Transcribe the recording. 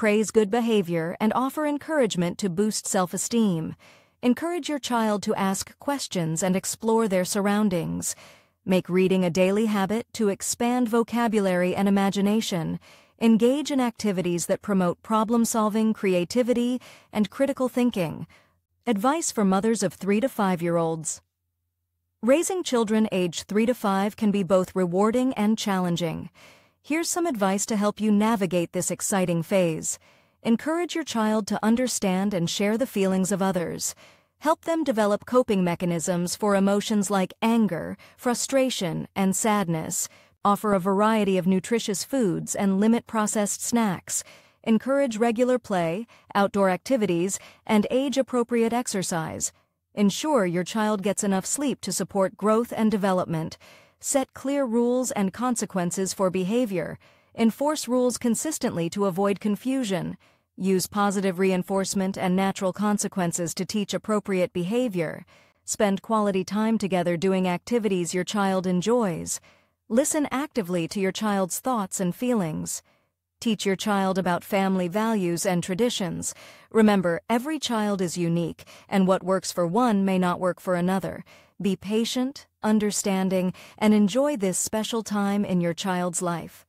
praise good behavior, and offer encouragement to boost self-esteem. Encourage your child to ask questions and explore their surroundings. Make reading a daily habit to expand vocabulary and imagination. Engage in activities that promote problem-solving, creativity, and critical thinking. Advice for mothers of 3- to 5-year-olds. Raising children aged 3 to 5 can be both rewarding and challenging. Here's some advice to help you navigate this exciting phase. Encourage your child to understand and share the feelings of others. Help them develop coping mechanisms for emotions like anger, frustration, and sadness. Offer a variety of nutritious foods and limit processed snacks. Encourage regular play, outdoor activities, and age-appropriate exercise. Ensure your child gets enough sleep to support growth and development. Set clear rules and consequences for behavior. Enforce rules consistently to avoid confusion. Use positive reinforcement and natural consequences to teach appropriate behavior. Spend quality time together doing activities your child enjoys. Listen actively to your child's thoughts and feelings. Teach your child about family values and traditions. Remember, every child is unique, and what works for one may not work for another. Be patient, understanding, and enjoy this special time in your child's life.